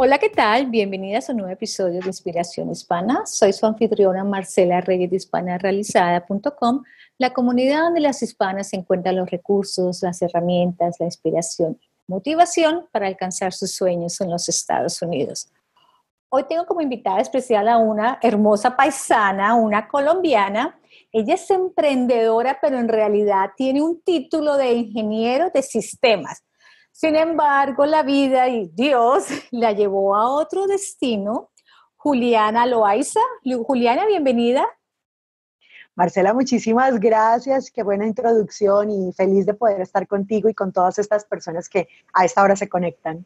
Hola, ¿qué tal? Bienvenidas a un nuevo episodio de Inspiración Hispana. Soy su anfitriona Marcela Reyes de HispanaRealizada.com, la comunidad donde las hispanas encuentran los recursos, las herramientas, la inspiración, motivación para alcanzar sus sueños en los Estados Unidos. Hoy tengo como invitada especial a una hermosa paisana, una colombiana. Ella es emprendedora, pero en realidad tiene un título de ingeniero de sistemas. Sin embargo, la vida y Dios la llevó a otro destino. Juliana Loaiza. Juliana, bienvenida. Marcela, muchísimas gracias. Qué buena introducción y feliz de poder estar contigo y con todas estas personas que a esta hora se conectan.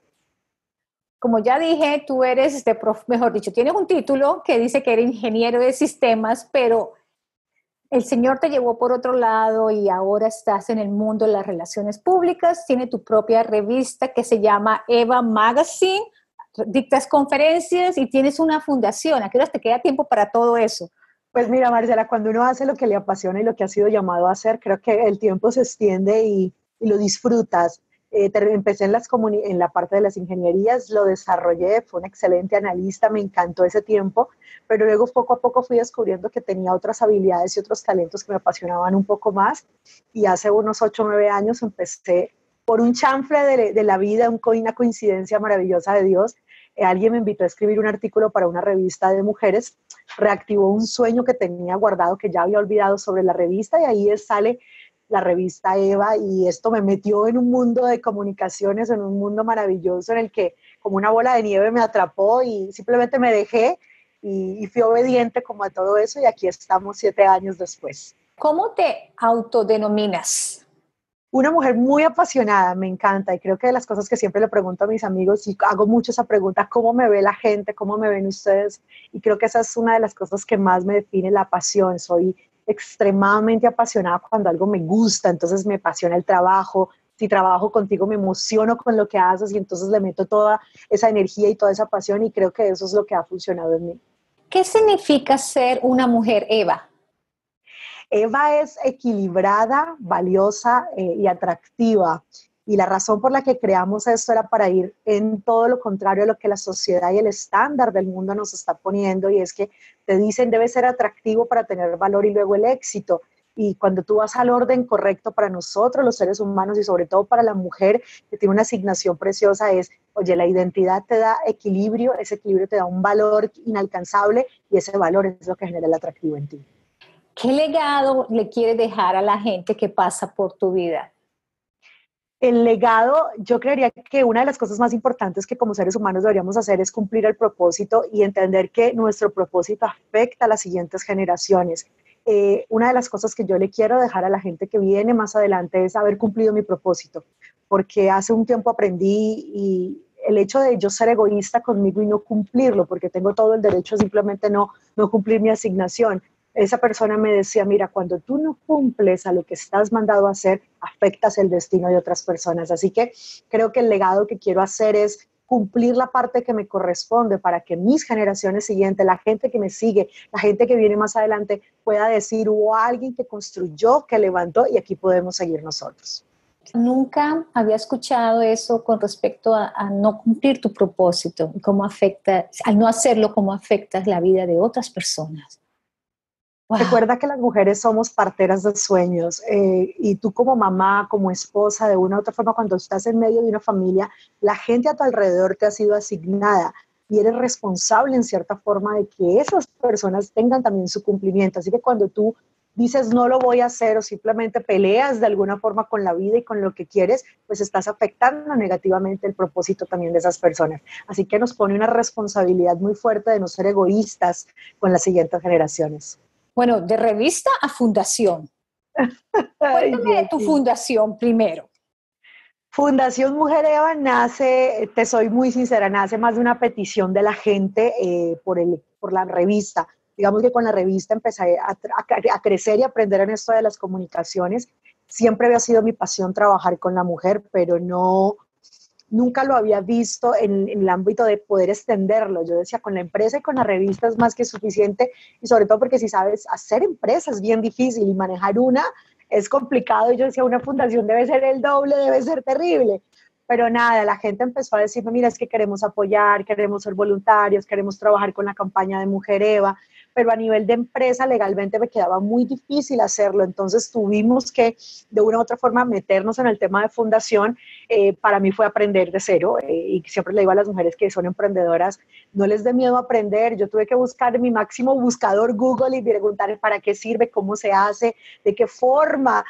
Como ya dije, tú eres, tienes un título que dice que eres ingeniero de sistemas, pero el Señor te llevó por otro lado y ahora estás en el mundo de las relaciones públicas. Tiene tu propia revista que se llama Eva Magazine, dictas conferencias y tienes una fundación. ¿A qué horas te queda tiempo para todo eso? Pues mira, Marcela, cuando uno hace lo que le apasiona y lo que ha sido llamado a hacer, creo que el tiempo se extiende y lo disfrutas. Empecé en la parte de las ingenierías, lo desarrollé, fue un excelente analista, me encantó ese tiempo, pero luego poco a poco fui descubriendo que tenía otras habilidades y otros talentos que me apasionaban un poco más, y hace unos 8 o 9 años empecé por un chanfle de la vida, una coincidencia maravillosa de Dios. Alguien me invitó a escribir un artículo para una revista de mujeres, reactivó un sueño que tenía guardado, que ya había olvidado sobre la revista, y ahí sale la revista Eva, y esto me metió en un mundo de comunicaciones, en un mundo maravilloso en el que como una bola de nieve me atrapó y simplemente me dejé y fui obediente como a todo eso, y aquí estamos 7 años después. ¿Cómo te autodenominas? Una mujer muy apasionada, me encanta, y creo que de las cosas que siempre le pregunto a mis amigos, y hago mucho esa pregunta, ¿cómo me ve la gente? ¿Cómo me ven ustedes? Y creo que esa es una de las cosas que más me define, la pasión. Soy extremadamente apasionada cuando algo me gusta, entonces me apasiona el trabajo. Si trabajo contigo me emociono con lo que haces y entonces le meto toda esa energía y toda esa pasión, y creo que eso es lo que ha funcionado en mí. ¿Qué significa ser una mujer Eva? Eva es equilibrada, valiosa y atractiva, y la razón por la que creamos esto era para ir en todo lo contrario a lo que la sociedad y el estándar del mundo nos está poniendo, y es que te dicen debe ser atractivo para tener valor y luego el éxito, y cuando tú vas al orden correcto para nosotros los seres humanos y sobre todo para la mujer que tiene una asignación preciosa es, oye, la identidad te da equilibrio, ese equilibrio te da un valor inalcanzable y ese valor es lo que genera el atractivo en ti. ¿Qué legado le quieres dejar a la gente que pasa por tu vida? El legado, yo creería que una de las cosas más importantes que como seres humanos deberíamos hacer es cumplir el propósito y entender que nuestro propósito afecta a las siguientes generaciones. Una de las cosas que yo le quiero dejar a la gente que viene más adelante es haber cumplido mi propósito, porque hace un tiempo aprendí y el hecho de yo ser egoísta conmigo y no cumplirlo, porque tengo todo el derecho a simplemente no cumplir mi asignación. Esa persona me decía, mira, cuando tú no cumples a lo que estás mandado a hacer, afectas el destino de otras personas. Así que creo que el legado que quiero hacer es cumplir la parte que me corresponde para que mis generaciones siguientes, la gente que me sigue, la gente que viene más adelante, pueda decir, hubo alguien que construyó, que levantó y aquí podemos seguir nosotros. Nunca había escuchado eso con respecto a no cumplir tu propósito, cómo afecta, al no hacerlo, cómo afectas la vida de otras personas. Wow. Recuerda que las mujeres somos parteras de sueños y tú como mamá, como esposa, de una u otra forma, cuando estás en medio de una familia, la gente a tu alrededor te ha sido asignada y eres responsable en cierta forma de que esas personas tengan también su cumplimiento. Así que cuando tú dices no lo voy a hacer o simplemente peleas de alguna forma con la vida y con lo que quieres, pues estás afectando negativamente el propósito también de esas personas. Así que nos pone una responsabilidad muy fuerte de no ser egoístas con las siguientes generaciones. Bueno, de revista a fundación. Cuéntame de tu fundación primero. Fundación Mujereva nace, te soy muy sincera, nace más de una petición de la gente por la revista. Digamos que con la revista empecé a crecer y aprender en esto de las comunicaciones. Siempre había sido mi pasión trabajar con la mujer, pero nunca lo había visto en el ámbito de poder extenderlo. Yo decía, con la empresa y con la revista es más que suficiente, y sobre todo porque si sabes, hacer empresa es bien difícil y manejar una es complicado. Y yo decía, una fundación debe ser el doble, debe ser terrible. Pero nada, la gente empezó a decirme, mira, es que queremos apoyar, queremos ser voluntarios, queremos trabajar con la campaña de Mujereva, pero a nivel de empresa legalmente me quedaba muy difícil hacerlo, entonces tuvimos que de una u otra forma meternos en el tema de fundación. Para mí fue aprender de cero, y siempre le digo a las mujeres que son emprendedoras, no les dé miedo aprender. Yo tuve que buscar mi máximo buscador Google y preguntar para qué sirve, cómo se hace, de qué forma,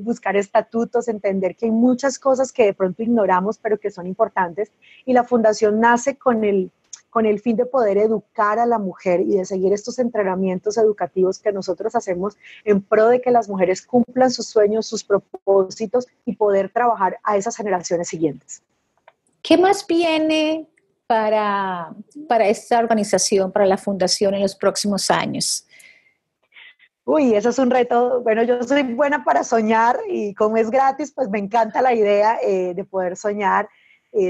buscar estatutos, entender que hay muchas cosas que de pronto ignoramos pero que son importantes, y la fundación nace con el fin de poder educar a la mujer y de seguir estos entrenamientos educativos que nosotros hacemos en pro de que las mujeres cumplan sus sueños, sus propósitos y poder trabajar a esas generaciones siguientes. ¿Qué más viene para esta organización, para la fundación en los próximos años? Uy, eso es un reto. Bueno, yo soy buena para soñar y como es gratis, pues me encanta la idea de poder soñar.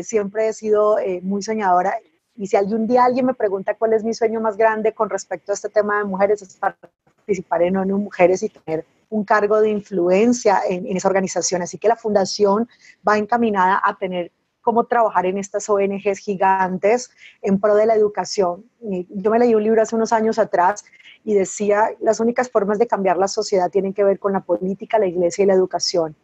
Siempre he sido muy soñadora. Y si algún día alguien me pregunta cuál es mi sueño más grande con respecto a este tema de mujeres, es participar en ONU Mujeres y tener un cargo de influencia en esa organización. Así que la fundación va encaminada a tener cómo trabajar en estas ONGs gigantes en pro de la educación. Yo me leí un libro hace unos años atrás y decía, las únicas formas de cambiar la sociedad tienen que ver con la política, la iglesia y la educación.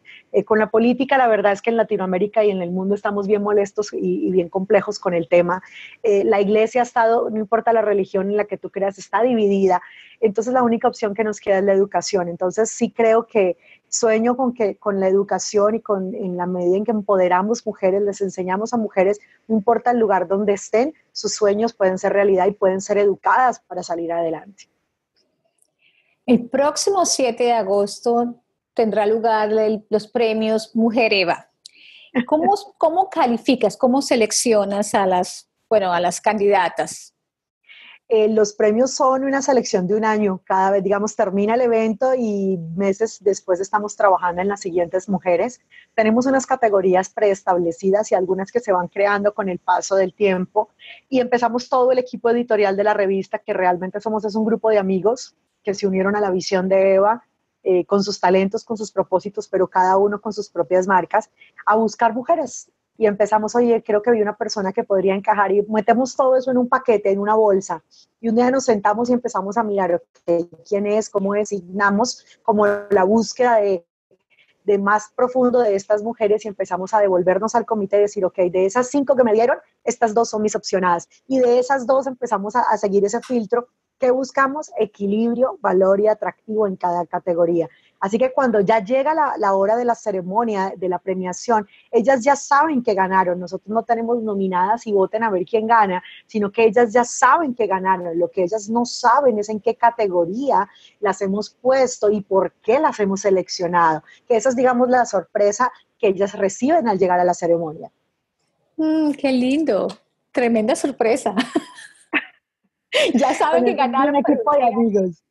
Con la política, la verdad es que en Latinoamérica y en el mundo estamos bien molestos y bien complejos con el tema. La iglesia ha estado, no importa la religión en la que tú creas, está dividida. Entonces la única opción que nos queda es la educación. Entonces sí creo que sueño con la educación y en la medida en que empoderamos mujeres, les enseñamos a mujeres, no importa el lugar donde estén, sus sueños pueden ser realidad y pueden ser educadas para salir adelante. El próximo 7 de agosto tendrá lugar los premios Mujereva. ¿Cómo calificas, cómo seleccionas a las candidatas? Los premios son una selección de un año. Cada vez, digamos, termina el evento y meses después estamos trabajando en las siguientes mujeres. Tenemos unas categorías preestablecidas y algunas que se van creando con el paso del tiempo. Y empezamos todo el equipo editorial de la revista, que realmente es un grupo de amigos que se unieron a la visión de Eva, con sus talentos, con sus propósitos, pero cada uno con sus propias marcas, a buscar mujeres. Y empezamos, oye, creo que vi una persona que podría encajar, y metemos todo eso en un paquete, en una bolsa, y un día nos sentamos y empezamos a mirar, okay, quién es, cómo designamos, como la búsqueda de más profundo de estas mujeres, y empezamos a devolvernos al comité y decir, ok, de esas 5 que me dieron, estas 2 son mis opcionadas, y de esas 2 empezamos a seguir ese filtro. ¿Qué buscamos? Equilibrio, valor y atractivo en cada categoría. Así que cuando ya llega la hora de la ceremonia, de la premiación, ellas ya saben que ganaron. Nosotros no tenemos nominadas y voten a ver quién gana, sino que ellas ya saben que ganaron. Lo que ellas no saben es en qué categoría las hemos puesto y por qué las hemos seleccionado. Que esa es, digamos, la sorpresa que ellas reciben al llegar a la ceremonia. ¡Qué lindo! Tremenda sorpresa. Ya saben que ganaron. Un equipo de amigos.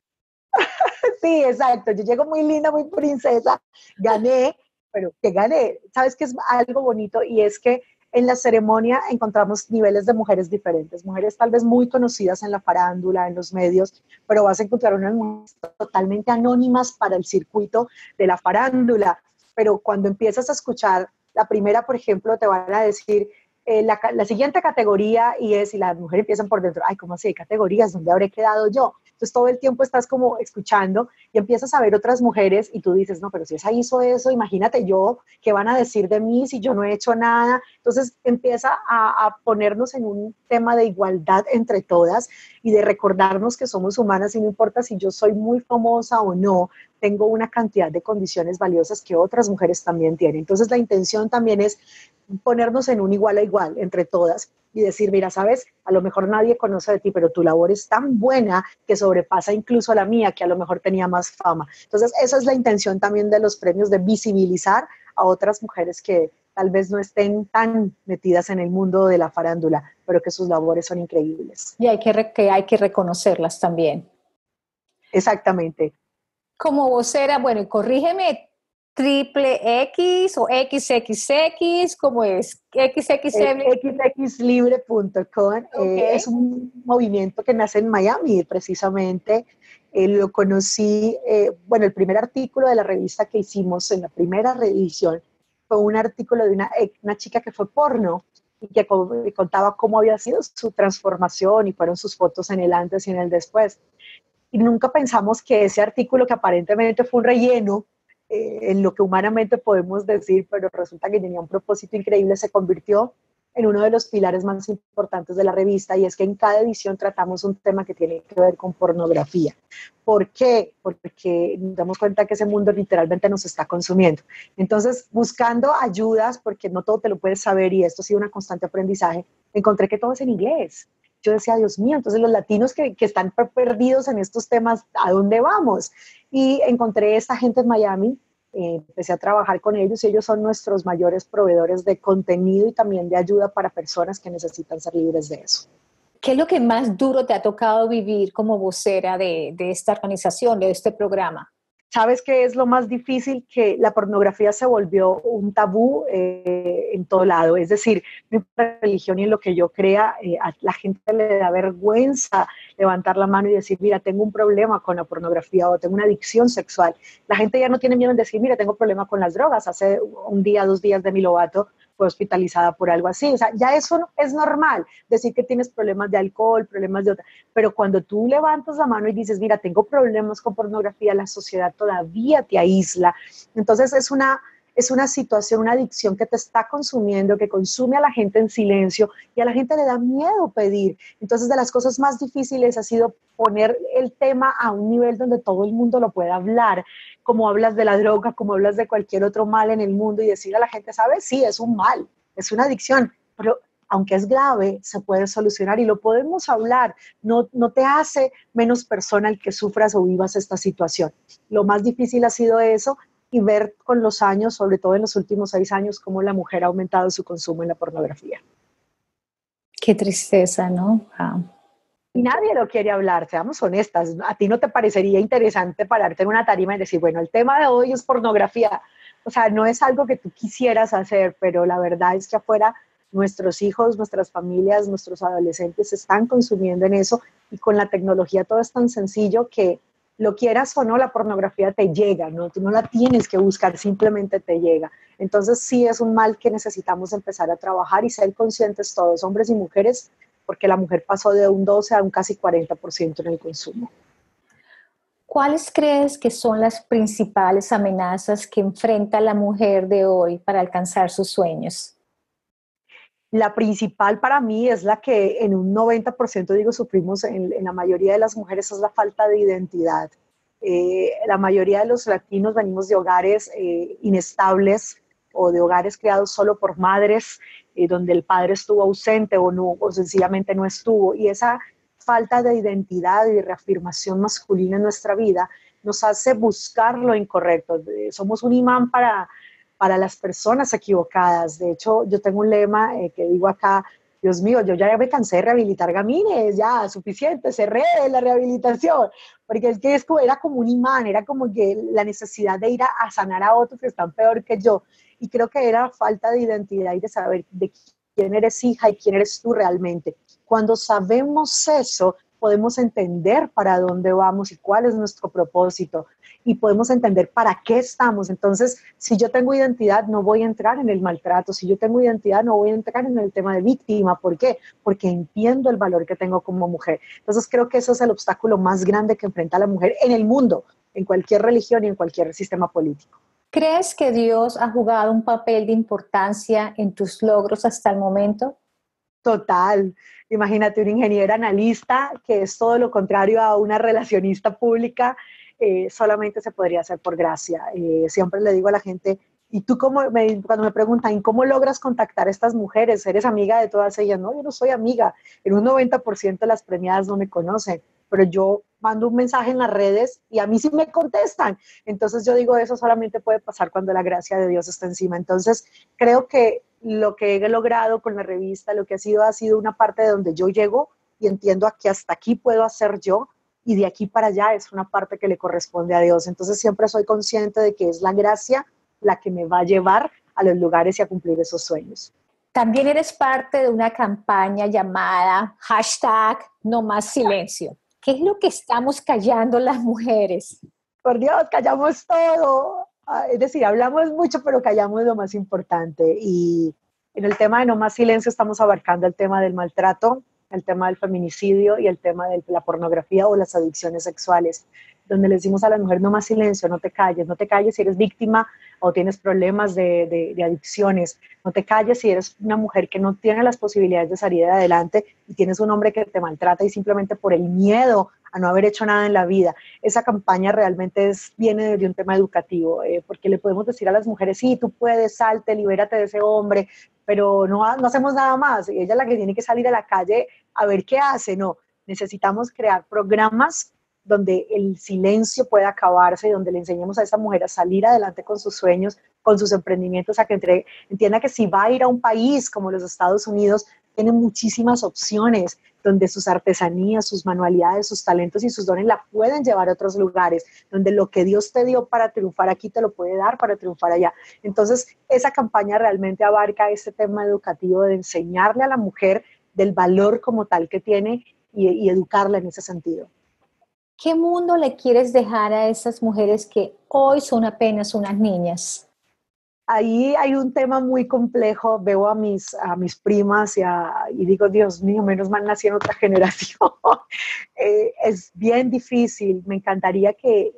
Sí, exacto. Yo llego muy linda, muy princesa. Gané, pero ¿qué gané? ¿Sabes qué es algo bonito? Y es que en la ceremonia encontramos niveles de mujeres diferentes. Mujeres tal vez muy conocidas en la farándula, en los medios, pero vas a encontrar unas mujeres totalmente anónimas para el circuito de la farándula. Pero cuando empiezas a escuchar, la primera, por ejemplo, te van a decir... La siguiente categoría y las mujeres empiezan por dentro, ay, ¿cómo así? ¿Categorías? ¿Dónde habré quedado yo? Entonces todo el tiempo estás como escuchando y empiezas a ver otras mujeres y tú dices, no, pero si esa hizo eso, imagínate yo, ¿qué van a decir de mí si yo no he hecho nada? Entonces empieza a ponernos en un tema de igualdad entre todas y de recordarnos que somos humanas y no importa si yo soy muy famosa o no, tengo una cantidad de condiciones valiosas que otras mujeres también tienen. Entonces la intención también es ponernos en un igual a igual entre todas y decir, mira, sabes, a lo mejor nadie conoce de ti, pero tu labor es tan buena que sobrepasa incluso a la mía, que a lo mejor tenía más fama. Entonces esa es la intención también de los premios, de visibilizar a otras mujeres que tal vez no estén tan metidas en el mundo de la farándula, pero que sus labores son increíbles. Y hay que reconocerlas también. Exactamente. Como vocera, bueno, corrígeme, XXX o XXX, ¿cómo es? XXXLibre.com. Okay. Es un movimiento que nace en Miami, precisamente. Lo conocí, el primer artículo de la revista que hicimos en la primera reedición fue un artículo de una chica que fue porno y que contaba cómo había sido su transformación y fueron sus fotos en el antes y en el después. Y nunca pensamos que ese artículo, que aparentemente fue un relleno, en lo que humanamente podemos decir, pero resulta que tenía un propósito increíble, se convirtió en uno de los pilares más importantes de la revista, y es que en cada edición tratamos un tema que tiene que ver con pornografía. ¿Por qué? Porque nos damos cuenta que ese mundo literalmente nos está consumiendo. Entonces, buscando ayudas, porque no todo te lo puedes saber, y esto ha sido una constante aprendizaje, encontré que todo es en inglés. Yo decía, Dios mío, entonces los latinos que están perdidos en estos temas, ¿a dónde vamos? Y encontré esta gente en Miami, empecé a trabajar con ellos, y ellos son nuestros mayores proveedores de contenido y también de ayuda para personas que necesitan ser libres de eso. ¿Qué es lo que más duro te ha tocado vivir como vocera de esta organización, de este programa? ¿Sabes qué es lo más difícil? Que la pornografía se volvió un tabú en todo lado. Es decir, mi religión y en lo que yo crea, a la gente le da vergüenza levantar la mano y decir, mira, tengo un problema con la pornografía o tengo una adicción sexual. La gente ya no tiene miedo en decir, mira, tengo problema con las drogas. Hace un día, 2 días de mi lobato fue hospitalizada por algo así. O sea, ya eso no, es normal, decir que tienes problemas de alcohol, problemas de otra. Pero cuando tú levantas la mano y dices, mira, tengo problemas con pornografía, la sociedad todavía te aísla. Entonces es una situación, una adicción que te está consumiendo, que consume a la gente en silencio, y a la gente le da miedo pedir. Entonces, de las cosas más difíciles ha sido poner el tema a un nivel donde todo el mundo lo pueda hablar, como hablas de la droga, como hablas de cualquier otro mal en el mundo, y decir a la gente, ¿sabes? Sí, es un mal, es una adicción, pero aunque es grave, se puede solucionar y lo podemos hablar. No te hace menos persona el que sufras o vivas esta situación. Lo más difícil ha sido eso, y ver con los años, sobre todo en los últimos 6 años, cómo la mujer ha aumentado su consumo en la pornografía. Qué tristeza, ¿no? Ah. Y nadie lo quiere hablar, seamos honestas. ¿A ti no te parecería interesante pararte en una tarima y decir, bueno, el tema de hoy es pornografía? O sea, no es algo que tú quisieras hacer, pero la verdad es que afuera nuestros hijos, nuestras familias, nuestros adolescentes están consumiendo en eso, y con la tecnología todo es tan sencillo que lo quieras o no, la pornografía te llega, ¿no? Tú no la tienes que buscar, simplemente te llega. Entonces sí es un mal que necesitamos empezar a trabajar y ser conscientes todos, hombres y mujeres, porque la mujer pasó de un 12 a un casi 40% en el consumo. ¿Cuáles crees que son las principales amenazas que enfrenta la mujer de hoy para alcanzar sus sueños? La principal para mí es la que en un 90% sufrimos en la mayoría de las mujeres, es la falta de identidad. La mayoría de los latinos venimos de hogares inestables o de hogares creados solo por madres, donde el padre estuvo ausente o no, o sencillamente no estuvo. Y esa falta de identidad y reafirmación masculina en nuestra vida nos hace buscar lo incorrecto. Somos un imán para las personas equivocadas. De hecho, yo tengo un lema que digo acá, Dios mío, yo ya me cansé de rehabilitar gamines, ya, suficiente, cerré la rehabilitación, porque es que era como un imán, era como que la necesidad de ir a sanar a otros que están peor que yo, y creo que era falta de identidad y de saber de quién eres hija y quién eres tú realmente. Cuando sabemos eso, podemos entender para dónde vamos y cuál es nuestro propósito, y podemos entender para qué estamos. Entonces, si yo tengo identidad, no voy a entrar en el maltrato. Si yo tengo identidad, no voy a entrar en el tema de víctima. ¿Por qué? Porque entiendo el valor que tengo como mujer. Entonces, creo que eso es el obstáculo más grande que enfrenta la mujer en el mundo, en cualquier religión y en cualquier sistema político. ¿Crees que Dios ha jugado un papel de importancia en tus logros hasta el momento? Total. Imagínate una ingeniera analista, que es todo lo contrario a una relacionista pública, solamente se podría hacer por gracia. Siempre le digo a la gente, ¿y tú cómo? Cuando me preguntan, ¿cómo logras contactar a estas mujeres? ¿Eres amiga de todas ellas? No, yo no soy amiga. En un 90% de las premiadas no me conocen, pero yo mando un mensaje en las redes y a mí sí me contestan. Entonces yo digo, eso solamente puede pasar cuando la gracia de Dios está encima. Entonces creo que lo que he logrado con la revista, lo que ha sido una parte de donde yo llego y entiendo que hasta aquí puedo hacer yo, y de aquí para allá es una parte que le corresponde a Dios. Entonces siempre soy consciente de que es la gracia la que me va a llevar a los lugares y a cumplir esos sueños. También eres parte de una campaña llamada Hashtag No Más Silencio. ¿Qué es lo que estamos callando las mujeres? Por Dios, callamos todo. Es decir, hablamos mucho, pero callamos lo más importante. Y en el tema de No Más Silencio estamos abarcando el tema del maltrato, el tema del feminicidio y el tema de la pornografía o las adicciones sexuales, donde le decimos a la mujer: no más silencio, no te calles, no te calles si eres víctima o tienes problemas de adicciones, no te calles si eres una mujer que no tiene las posibilidades de salir adelante y tienes un hombre que te maltrata y simplemente por el miedo a no haber hecho nada en la vida. Esa campaña realmente viene de un tema educativo, porque le podemos decir a las mujeres: sí, tú puedes, salte, libérate de ese hombre, pero no hacemos nada más, ella es la que tiene que salir a la calle a ver qué hace. No, necesitamos crear programas donde el silencio pueda acabarse y donde le enseñemos a esa mujer a salir adelante con sus sueños, con sus emprendimientos, a que entienda que si va a ir a un país como los Estados Unidos, tiene muchísimas opciones donde sus artesanías, sus manualidades, sus talentos y sus dones la pueden llevar a otros lugares, donde lo que Dios te dio para triunfar aquí te lo puede dar para triunfar allá. Entonces, esa campaña realmente abarca este tema educativo de enseñarle a la mujer del valor como tal que tiene y educarla en ese sentido. ¿Qué mundo le quieres dejar a esas mujeres que hoy son apenas unas niñas? Ahí hay un tema muy complejo. Veo a mis primas y digo: Dios mío, menos mal nací en otra generación. Es bien difícil. Me encantaría que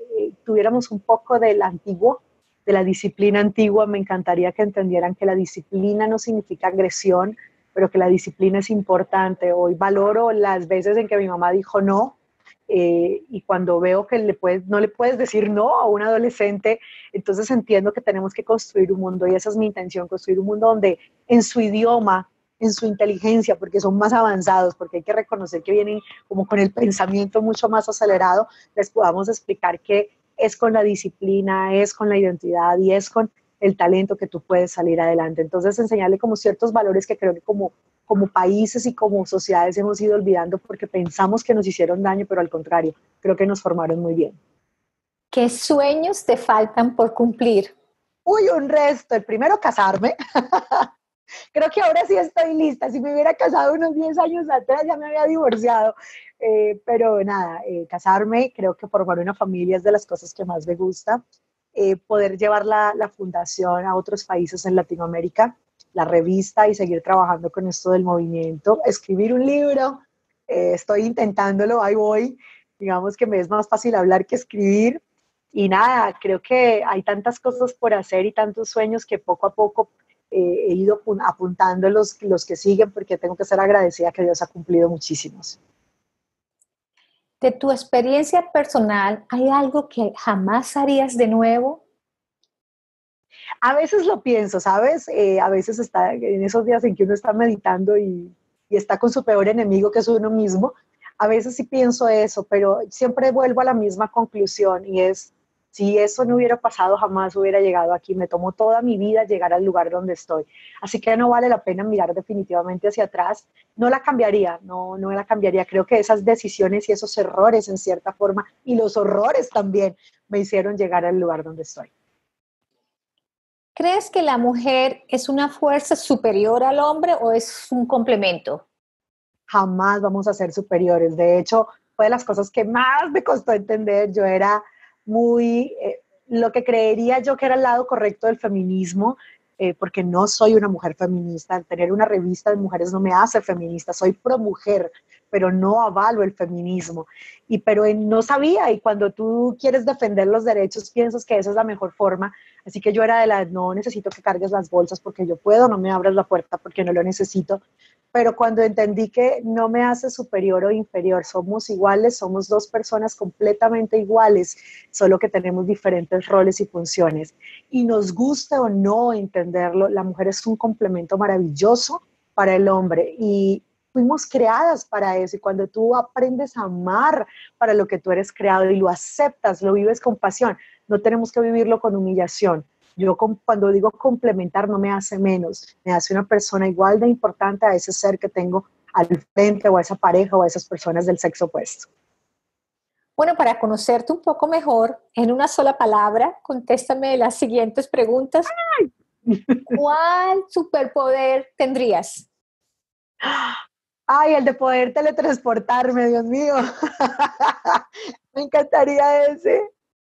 tuviéramos un poco del antiguo, de la disciplina antigua. Me encantaría que entendieran que la disciplina no significa agresión, pero que la disciplina es importante. Hoy valoro las veces en que mi mamá dijo no. Y cuando veo que no le puedes decir no a un adolescente, entonces entiendo que tenemos que construir un mundo, y esa es mi intención, construir un mundo donde en su idioma, en su inteligencia, porque son más avanzados, porque hay que reconocer que vienen como con el pensamiento mucho más acelerado, les podamos explicar que es con la disciplina, es con la identidad y es con el talento que tú puedes salir adelante. Entonces enseñarle como ciertos valores que creo que como países y como sociedades hemos ido olvidando porque pensamos que nos hicieron daño, pero al contrario, creo que nos formaron muy bien. ¿Qué sueños te faltan por cumplir? Uy, un resto. El primero, casarme. Creo que ahora sí estoy lista. Si me hubiera casado unos 10 años atrás, ya me había divorciado. Pero nada, casarme, creo que formar una familia es de las cosas que más me gusta. Poder llevar la fundación a otros países en Latinoamérica, la revista, y seguir trabajando con esto del movimiento, escribir un libro, estoy intentándolo, ahí voy, digamos que me es más fácil hablar que escribir, y nada, creo que hay tantas cosas por hacer y tantos sueños que poco a poco he ido apuntando los que siguen, porque tengo que ser agradecida que Dios ha cumplido muchísimos. De tu experiencia personal, ¿hay algo que jamás harías de nuevo? A veces lo pienso, ¿sabes? A veces está en esos días en que uno está meditando y está con su peor enemigo, que es uno mismo. A veces sí pienso eso, pero siempre vuelvo a la misma conclusión, y es: si eso no hubiera pasado, jamás hubiera llegado aquí. Me tomó toda mi vida llegar al lugar donde estoy. Así que no vale la pena mirar definitivamente hacia atrás. No la cambiaría, no la cambiaría. Creo que esas decisiones y esos errores, en cierta forma, y los horrores también, me hicieron llegar al lugar donde estoy. ¿Crees que la mujer es una fuerza superior al hombre o es un complemento? Jamás vamos a ser superiores. De hecho, fue de las cosas que más me costó entender. Yo era muy, lo que creería yo que era el lado correcto del feminismo, porque no soy una mujer feminista. Tener una revista de mujeres no me hace feminista. Soy pro mujer, pero no avalo el feminismo. Pero no sabía, y cuando tú quieres defender los derechos piensas que esa es la mejor forma, así que yo era de las: no necesito que cargues las bolsas porque yo puedo, no me abras la puerta porque no lo necesito. Pero cuando entendí que no me hace superior o inferior, somos iguales, somos dos personas completamente iguales, solo que tenemos diferentes roles y funciones. Y nos guste o no entenderlo, la mujer es un complemento maravilloso para el hombre, y fuimos creadas para eso, y cuando tú aprendes a amar para lo que tú eres creado y lo aceptas, lo vives con pasión, no tenemos que vivirlo con humillación. Yo cuando digo complementar, no me hace menos, me hace una persona igual de importante a ese ser que tengo al frente, o a esa pareja, o a esas personas del sexo opuesto. Bueno, para conocerte un poco mejor, en una sola palabra, contéstame las siguientes preguntas. ¡Ay! ¿Cuál superpoder tendrías? Ay, el de poder teletransportarme, Dios mío. Me encantaría ese.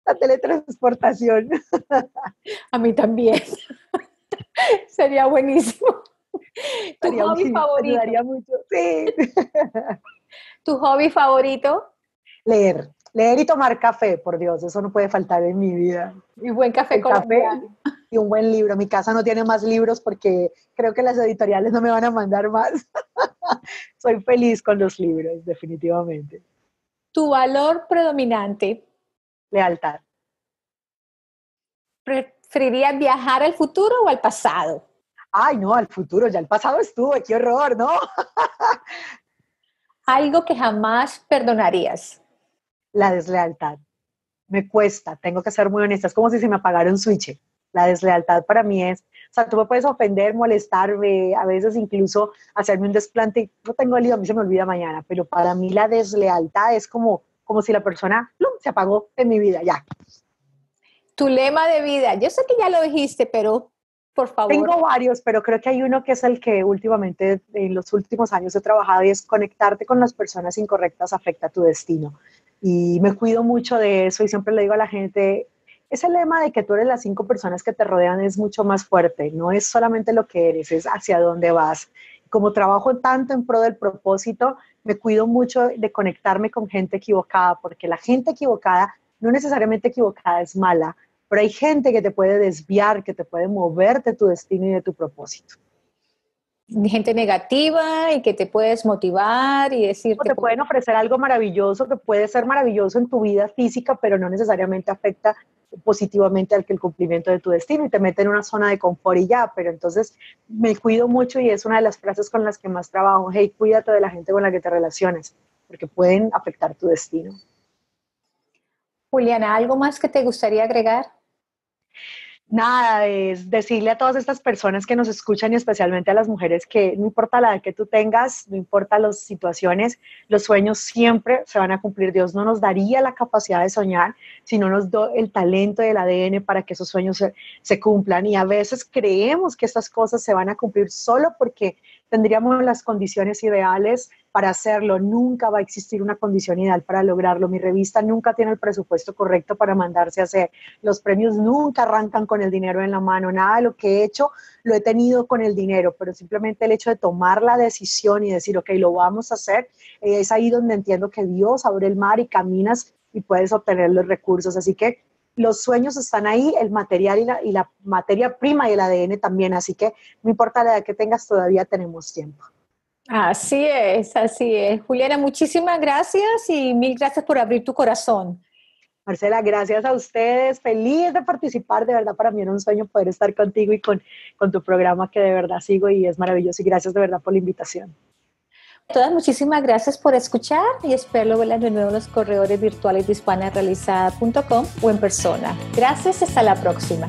la teletransportación. A mí también. Sería buenísimo. Tu hobby favorito. Ayudaría mucho. Sí. ¿Tu hobby favorito? Leer. Leer y tomar café, por Dios, eso no puede faltar en mi vida. Y buen café colombiano. Y un buen libro. Mi casa no tiene más libros porque creo que las editoriales no me van a mandar más. Soy feliz con los libros, definitivamente. ¿Tu valor predominante? Lealtad. ¿Preferirías viajar al futuro o al pasado? Ay, no, al futuro, ya el pasado estuvo, qué horror, ¿no? Algo que jamás perdonarías. La deslealtad. Me cuesta, tengo que ser muy honesta, es como si se me apagara un switch. La deslealtad para mí es, o sea, tú me puedes ofender, molestarme, a veces incluso hacerme un desplante, no tengo lío, a mí se me olvida mañana, pero para mí la deslealtad es como si la persona ¡plum!, se apagó en mi vida, ya. Tu lema de vida, yo sé que ya lo dijiste, pero por favor. Tengo varios, pero creo que hay uno que es el que últimamente, en los últimos años he trabajado, y es conectarte con las personas incorrectas afecta tu destino. Y me cuido mucho de eso y siempre le digo a la gente, ese lema de que tú eres las 5 personas que te rodean es mucho más fuerte, no es solamente lo que eres, es hacia dónde vas. Como trabajo tanto en pro del propósito, me cuido mucho de conectarme con gente equivocada, porque la gente equivocada, no necesariamente equivocada es mala, pero hay gente que te puede desviar, que te puede mover de tu destino y de tu propósito. Gente negativa y que te puedes motivar y decirte... O te pueden ofrecer algo maravilloso que puede ser maravilloso en tu vida física, pero no necesariamente afecta positivamente al que el cumplimiento de tu destino y te mete en una zona de confort y ya, pero entonces me cuido mucho y es una de las frases con las que más trabajo, hey, cuídate de la gente con la que te relaciones, porque pueden afectar tu destino. Juliana, ¿algo más que te gustaría agregar? Nada, es decirle a todas estas personas que nos escuchan y especialmente a las mujeres que no importa la edad que tú tengas, no importa las situaciones, los sueños siempre se van a cumplir. Dios no nos daría la capacidad de soñar, sino nos dio el talento y el ADN para que esos sueños se cumplan. Y a veces creemos que estas cosas se van a cumplir solo porque tendríamos las condiciones ideales para hacerlo. Nunca va a existir una condición ideal para lograrlo. Mi revista nunca tiene el presupuesto correcto para mandarse a hacer. Los premios nunca arrancan con el dinero en la mano. Nada de lo que he hecho lo he tenido con el dinero, pero simplemente el hecho de tomar la decisión y decir, ok, lo vamos a hacer, es ahí donde entiendo que Dios abre el mar y caminas y puedes obtener los recursos. Así que los sueños están ahí, el material y la materia prima y el ADN también. Así que no importa la edad que tengas, todavía tenemos tiempo. Así es, así es. Juliana, muchísimas gracias y mil gracias por abrir tu corazón. Marcela, gracias a ustedes. Feliz de participar, de verdad para mí era un sueño poder estar contigo y con tu programa que de verdad sigo y es maravilloso y gracias de verdad por la invitación. Todas muchísimas gracias por escuchar y espero verlas de nuevo en los corredores virtuales de HispanaRealizada.com o en persona. Gracias, hasta la próxima.